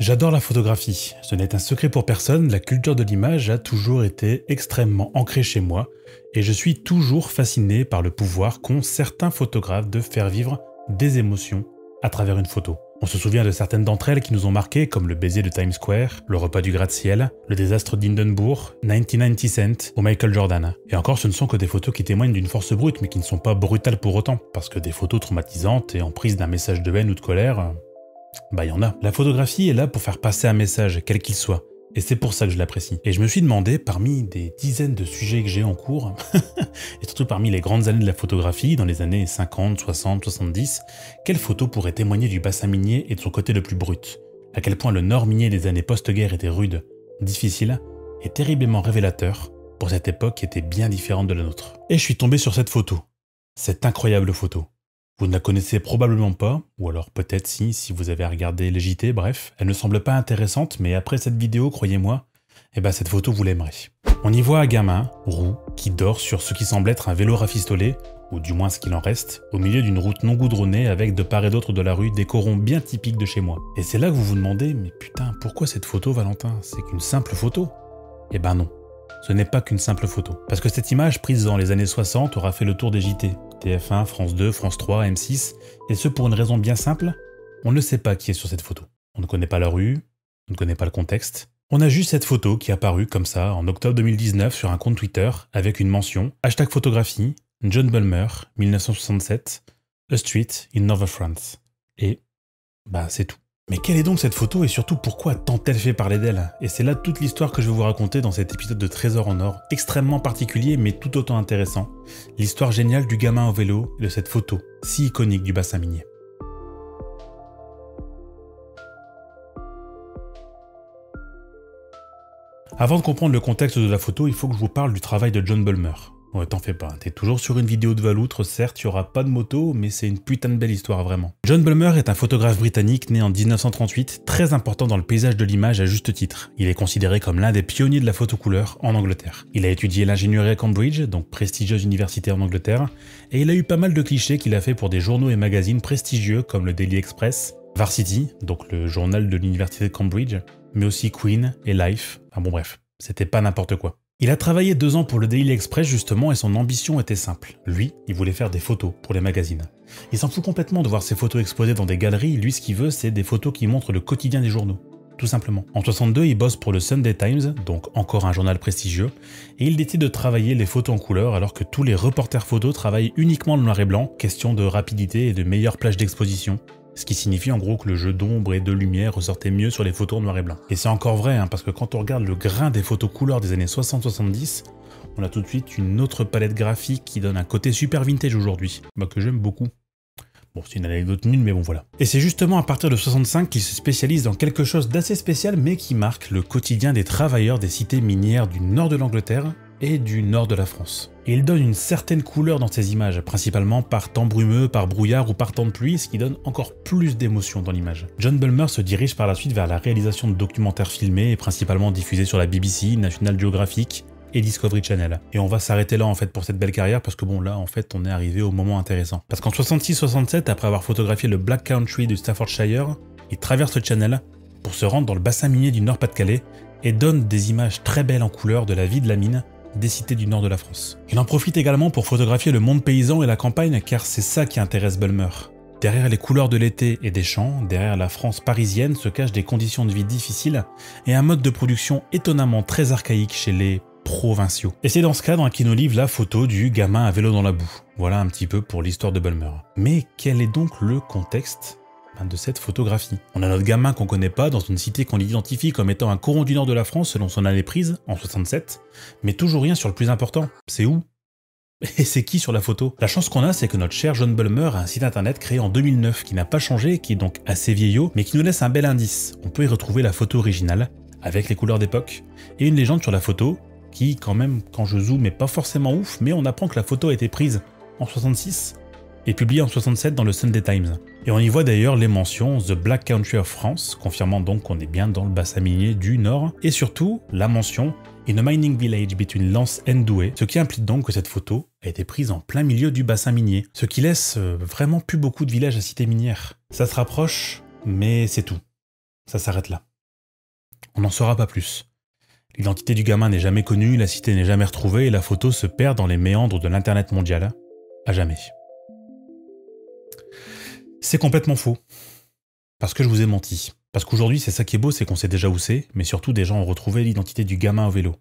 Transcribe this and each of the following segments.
J'adore la photographie. Ce n'est un secret pour personne, la culture de l'image a toujours été extrêmement ancrée chez moi et je suis toujours fasciné par le pouvoir qu'ont certains photographes de faire vivre des émotions à travers une photo. On se souvient de certaines d'entre elles qui nous ont marqués, comme le baiser de Times Square, le repas du gratte-ciel, le désastre d'Hindenburg, 99 Cent ou Michael Jordan. Et encore, ce ne sont que des photos qui témoignent d'une force brute, mais qui ne sont pas brutales pour autant, parce que des photos traumatisantes et en prise d'un message de haine ou de colère, bah y en a. La photographie est là pour faire passer un message, quel qu'il soit, et c'est pour ça que je l'apprécie. Et je me suis demandé, parmi des dizaines de sujets que j'ai en cours, et surtout parmi les grandes années de la photographie, dans les années 50, 60, 70, quelle photo pourrait témoigner du bassin minier et de son côté le plus brut? À quel point le nord minier des années post-guerre était rude, difficile et terriblement révélateur pour cette époque qui était bien différente de la nôtre. Et je suis tombé sur cette photo, cette incroyable photo. Vous ne la connaissez probablement pas, ou alors peut-être si vous avez regardé les JT, bref. Elle ne semble pas intéressante, mais après cette vidéo, croyez-moi, eh ben cette photo vous l'aimerez. On y voit un gamin, roux, qui dort sur ce qui semble être un vélo rafistolé, ou du moins ce qu'il en reste, au milieu d'une route non goudronnée avec de part et d'autre de la rue des corons bien typiques de chez moi. Et c'est là que vous vous demandez, mais putain, pourquoi cette photo Valentin? C'est qu'une simple photo? Eh ben non, ce n'est pas qu'une simple photo. Parce que cette image prise dans les années 60 aura fait le tour des JT. TF1, France 2, France 3, M6, et ce pour une raison bien simple, on ne sait pas qui est sur cette photo. On ne connaît pas la rue, on ne connaît pas le contexte. On a juste cette photo qui est apparue comme ça en octobre 2019 sur un compte Twitter avec une mention hashtag photographie, John Bulmer, 1967, A Street in Northern France. Et bah c'est tout. Mais quelle est donc cette photo et surtout pourquoi tant-elle fait parler d'elle? Et c'est là toute l'histoire que je vais vous raconter dans cet épisode de Trésor en or, extrêmement particulier mais tout autant intéressant. L'histoire géniale du gamin au vélo et de cette photo, si iconique du bassin minier. Avant de comprendre le contexte de la photo, il faut que je vous parle du travail de John Bulmer. Ouais, t'en fais pas, t'es toujours sur une vidéo de Valoutre, certes, il n'y aura pas de moto, mais c'est une putain de belle histoire, vraiment. John Bulmer est un photographe britannique né en 1938, très important dans le paysage de l'image à juste titre. Il est considéré comme l'un des pionniers de la photo couleur en Angleterre. Il a étudié l'ingénierie à Cambridge, donc prestigieuse université en Angleterre, et il a eu pas mal de clichés qu'il a fait pour des journaux et magazines prestigieux comme le Daily Express, Varsity, donc le journal de l'université de Cambridge, mais aussi Queen et Life, enfin bon bref, c'était pas n'importe quoi. Il a travaillé 2 ans pour le Daily Express justement et son ambition était simple. Lui, il voulait faire des photos pour les magazines. Il s'en fout complètement de voir ses photos exposées dans des galeries, lui ce qu'il veut c'est des photos qui montrent le quotidien des journaux, tout simplement. En 1962, il bosse pour le Sunday Times, donc encore un journal prestigieux, et il décide de travailler les photos en couleur alors que tous les reporters photos travaillent uniquement le noir et blanc, question de rapidité et de meilleure plage d'exposition. Ce qui signifie en gros que le jeu d'ombre et de lumière ressortait mieux sur les photos en noir et blanc. Et c'est encore vrai, hein, parce que quand on regarde le grain des photos couleurs des années 60-70, on a tout de suite une autre palette graphique qui donne un côté super vintage aujourd'hui, bah que j'aime beaucoup. Bon, c'est une anecdote nulle, mais bon voilà. Et c'est justement à partir de 65 qu'il se spécialise dans quelque chose d'assez spécial, mais qui marque le quotidien des travailleurs des cités minières du nord de l'Angleterre et du nord de la France. Et il donne une certaine couleur dans ses images, principalement par temps brumeux, par brouillard ou par temps de pluie, ce qui donne encore plus d'émotion dans l'image. John Bulmer se dirige par la suite vers la réalisation de documentaires filmés et principalement diffusés sur la BBC, National Geographic et Discovery Channel. Et on va s'arrêter là en fait pour cette belle carrière parce que bon là en fait on est arrivé au moment intéressant. Parce qu'en 66-67, après avoir photographié le Black Country du Staffordshire, il traverse le Channel pour se rendre dans le bassin minier du Nord Pas-de-Calais et donne des images très belles en couleur de la vie de la mine des cités du nord de la France. Il en profite également pour photographier le monde paysan et la campagne car c'est ça qui intéresse Bulmer. Derrière les couleurs de l'été et des champs, derrière la France parisienne se cachent des conditions de vie difficiles et un mode de production étonnamment très archaïque chez les provinciaux. Et c'est dans ce cadre qu'il nous livre la photo du gamin à vélo dans la boue. Voilà un petit peu pour l'histoire de Bulmer. Mais quel est donc le contexte de cette photographie? On a notre gamin qu'on connaît pas dans une cité qu'on identifie comme étant un coron du nord de la France selon son année prise, en 67, mais toujours rien sur le plus important, c'est où? Et c'est qui sur la photo? La chance qu'on a, c'est que notre cher John Bulmer a un site internet créé en 2009 qui n'a pas changé, qui est donc assez vieillot, mais qui nous laisse un bel indice. On peut y retrouver la photo originale, avec les couleurs d'époque, et une légende sur la photo, qui quand même, quand je zoome, est pas forcément ouf, mais on apprend que la photo a été prise en 66, et publié en 67 dans le Sunday Times. Et on y voit d'ailleurs les mentions The Black Country of France, confirmant donc qu'on est bien dans le bassin minier du Nord, et surtout la mention In a mining village between Lens and Douai, ce qui implique donc que cette photo a été prise en plein milieu du bassin minier, ce qui laisse vraiment plus beaucoup de villages à cités minières. Ça se rapproche, mais c'est tout. Ça s'arrête là. On n'en saura pas plus. L'identité du gamin n'est jamais connue, la cité n'est jamais retrouvée et la photo se perd dans les méandres de l'internet mondial. À jamais. C'est complètement faux. Parce que je vous ai menti. Parce qu'aujourd'hui, c'est ça qui est beau, c'est qu'on sait déjà où c'est, mais surtout des gens ont retrouvé l'identité du gamin au vélo.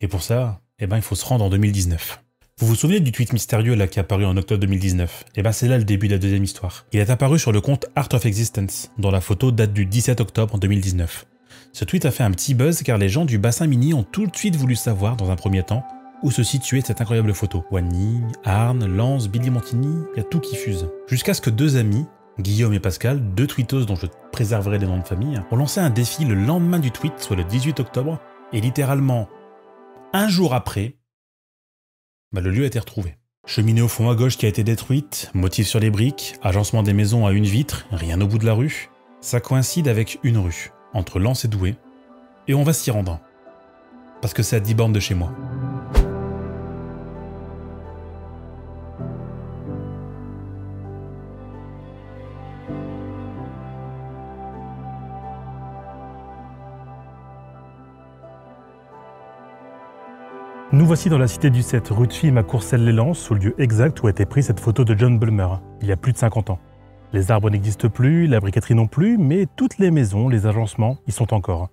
Et pour ça, eh ben, il faut se rendre en 2019. Vous vous souvenez du tweet mystérieux là qui est apparu en octobre 2019 ? Eh ben c'est là le début de la deuxième histoire. Il est apparu sur le compte Art of Existence, dont la photo date du 17 octobre 2019. Ce tweet a fait un petit buzz car les gens du Bassin Minier ont tout de suite voulu savoir, dans un premier temps, où se situait cette incroyable photo. Wagny, Arne, Lens, Billy Montini, il y a tout qui fuse. Jusqu'à ce que deux amis, Guillaume et Pascal, deux tweetos dont je préserverai les noms de famille, ont lancé un défi le lendemain du tweet, soit le 18 octobre, et littéralement, un jour après, bah, le lieu a été retrouvé. Cheminée au fond à gauche qui a été détruite, motif sur les briques, agencement des maisons à une vitre, rien au bout de la rue. Ça coïncide avec une rue, entre Lens et Douai, et on va s'y rendre. Parce que c'est à 10 bornes de chez moi. Nous voici dans la cité du 7, rue de Chim à Courcelles-lès-Lens, au lieu exact où a été prise cette photo de John Bulmer, il y a plus de 50 ans. Les arbres n'existent plus, la briqueterie non plus, mais toutes les maisons, les agencements, y sont encore.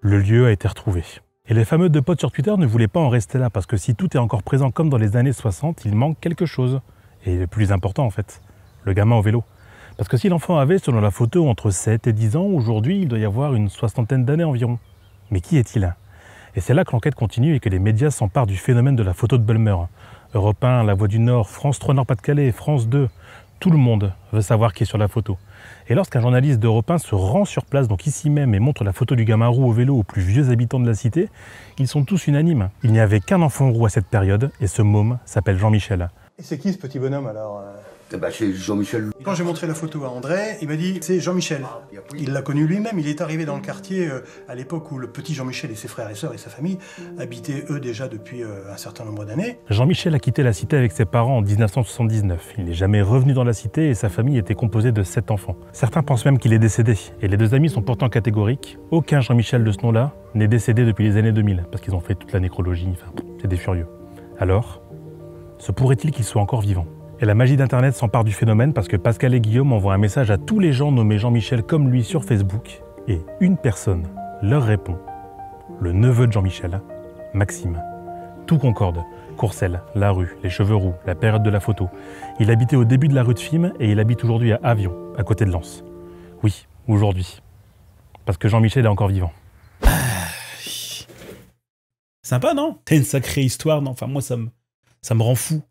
Le lieu a été retrouvé. Et les fameux deux potes sur Twitter ne voulaient pas en rester là, parce que si tout est encore présent comme dans les années 60, il manque quelque chose. Et le plus important en fait, le gamin au vélo. Parce que si l'enfant avait, selon la photo, entre 7 et 10 ans, aujourd'hui il doit y avoir une soixantaine d'années environ. Mais qui est-il ? Et c'est là que l'enquête continue et que les médias s'emparent du phénomène de la photo de Bulmer. Europe 1, La Voix du Nord, France 3, Nord Pas-de-Calais, France 2, tout le monde veut savoir qui est sur la photo. Et lorsqu'un journaliste d'Europe 1 se rend sur place, donc ici même, et montre la photo du gamin roux au vélo aux plus vieux habitants de la cité, ils sont tous unanimes. Il n'y avait qu'un enfant roux à cette période, et ce môme s'appelle Jean-Michel. Et c'est qui ce petit bonhomme alors ? Bah, c'est Jean-Michel. Quand j'ai montré la photo à André, il m'a dit c'est Jean-Michel. Il l'a connu lui-même, il est arrivé dans le quartier à l'époque où le petit Jean-Michel et ses frères et sœurs et sa famille habitaient eux déjà depuis un certain nombre d'années. Jean-Michel a quitté la cité avec ses parents en 1979. Il n'est jamais revenu dans la cité et sa famille était composée de 7 enfants. Certains pensent même qu'il est décédé et les deux amis sont pourtant catégoriques. Aucun Jean-Michel de ce nom-là n'est décédé depuis les années 2000 parce qu'ils ont fait toute la nécrologie, enfin, c'est des furieux. Alors, se pourrait-il qu'il soit encore vivant ? Et la magie d'Internet s'empare du phénomène parce que Pascal et Guillaume envoient un message à tous les gens nommés Jean-Michel comme lui sur Facebook. Et une personne leur répond. Le neveu de Jean-Michel, Maxime. Tout concorde. Courcelles, la rue, les cheveux roux, la période de la photo. Il habitait au début de la rue de Chim et il habite aujourd'hui à Avion, à côté de Lens. Oui, aujourd'hui. Parce que Jean-Michel est encore vivant. Sympa, non ? C'est une sacrée histoire, non ? Enfin, moi, ça me rend fou.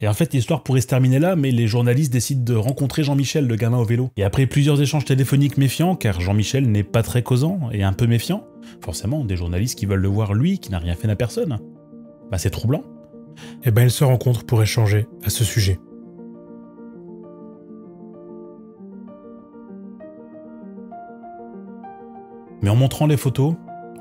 Et en fait, l'histoire pourrait se terminer là, mais les journalistes décident de rencontrer Jean-Michel, le gamin au vélo. Et après plusieurs échanges téléphoniques méfiants, car Jean-Michel n'est pas très causant et un peu méfiant, forcément, des journalistes qui veulent le voir lui, qui n'a rien fait à personne, bah c'est troublant. Et ben ils se rencontrent pour échanger à ce sujet. Mais en montrant les photos,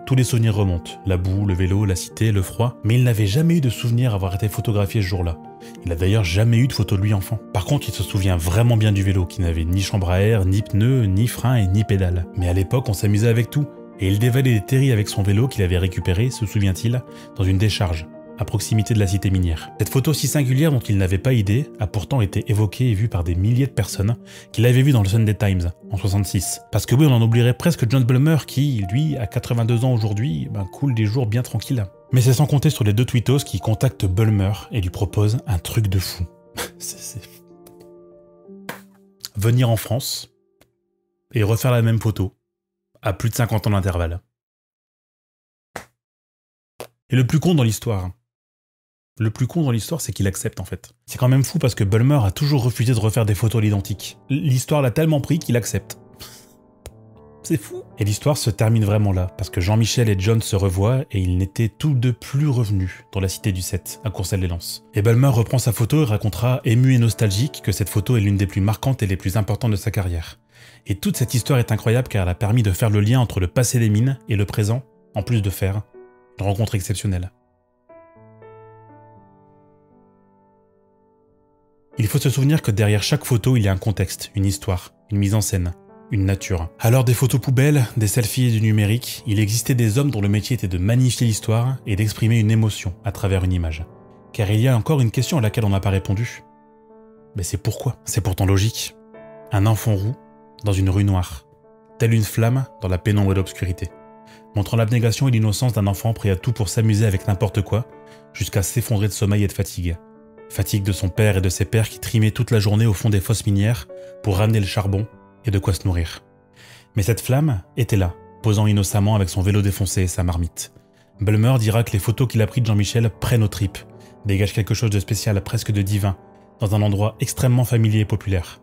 tous les souvenirs remontent. La boue, le vélo, la cité, le froid. Mais il n'avait jamais eu de souvenir avoir été photographié ce jour-là. Il n'a d'ailleurs jamais eu de photo de lui enfant. Par contre, il se souvient vraiment bien du vélo, qui n'avait ni chambre à air, ni pneus, ni frein et ni pédale. Mais à l'époque, on s'amusait avec tout. Et il dévalait des terris avec son vélo qu'il avait récupéré, se souvient-il, dans une décharge, à proximité de la cité minière. Cette photo si singulière dont il n'avait pas idée a pourtant été évoquée et vue par des milliers de personnes qui l'avaient vue dans le Sunday Times en 66. Parce que oui, on en oublierait presque John Bulmer qui, lui, à 82 ans aujourd'hui, ben, coule des jours bien tranquilles. Mais c'est sans compter sur les deux tweetos qui contactent Bulmer et lui proposent un truc de fou. Venir en France et refaire la même photo à plus de 50 ans d'intervalle. Et le plus con dans l'histoire, c'est qu'il accepte en fait. C'est quand même fou parce que Bulmer a toujours refusé de refaire des photos à l'identique. L'histoire l'a tellement pris qu'il accepte. C'est fou. Et l'histoire se termine vraiment là, parce que Jean-Michel et John se revoient et ils n'étaient tous deux plus revenus dans la cité du 7, à Courcelles-lès-Lens. Et Bulmer reprend sa photo et racontera, ému et nostalgique, que cette photo est l'une des plus marquantes et les plus importantes de sa carrière. Et toute cette histoire est incroyable car elle a permis de faire le lien entre le passé des mines et le présent, en plus de faire une rencontre exceptionnelle. Il faut se souvenir que derrière chaque photo, il y a un contexte, une histoire, une mise en scène, une nature. Alors des photos poubelles, des selfies et du numérique, il existait des hommes dont le métier était de magnifier l'histoire et d'exprimer une émotion à travers une image. Car il y a encore une question à laquelle on n'a pas répondu. Mais c'est pourquoi? C'est pourtant logique. Un enfant roux dans une rue noire, telle une flamme dans la pénombre et l'obscurité, montrant l'abnégation et l'innocence d'un enfant prêt à tout pour s'amuser avec n'importe quoi, jusqu'à s'effondrer de sommeil et de fatigue. Fatigue de son père et de ses pères qui trimaient toute la journée au fond des fosses minières pour ramener le charbon et de quoi se nourrir. Mais cette flamme était là, posant innocemment avec son vélo défoncé et sa marmite. Bulmer dira que les photos qu'il a prises de Jean-Michel prennent aux tripes, dégagent quelque chose de spécial, presque de divin, dans un endroit extrêmement familier et populaire.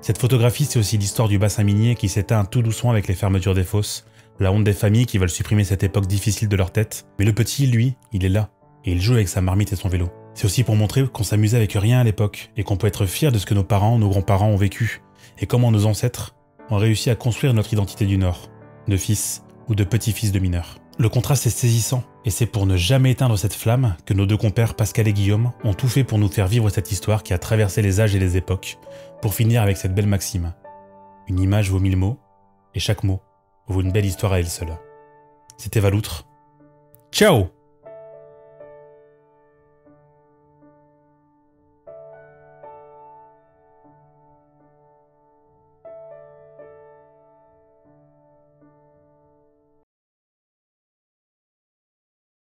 Cette photographie, c'est aussi l'histoire du bassin minier qui s'éteint tout doucement avec les fermetures des fosses, la honte des familles qui veulent supprimer cette époque difficile de leur tête. Mais le petit, lui, il est là, et il joue avec sa marmite et son vélo. C'est aussi pour montrer qu'on s'amusait avec rien à l'époque, et qu'on peut être fier de ce que nos parents, nos grands-parents ont vécu, et comment nos ancêtres ont réussi à construire notre identité du Nord, de fils ou de petits-fils de mineurs. Le contraste est saisissant, et c'est pour ne jamais éteindre cette flamme que nos deux compères Pascal et Guillaume ont tout fait pour nous faire vivre cette histoire qui a traversé les âges et les époques, pour finir avec cette belle maxime. Une image vaut 1000 mots, et chaque mot vaut une belle histoire à elle seule. C'était Valoutre. Ciao!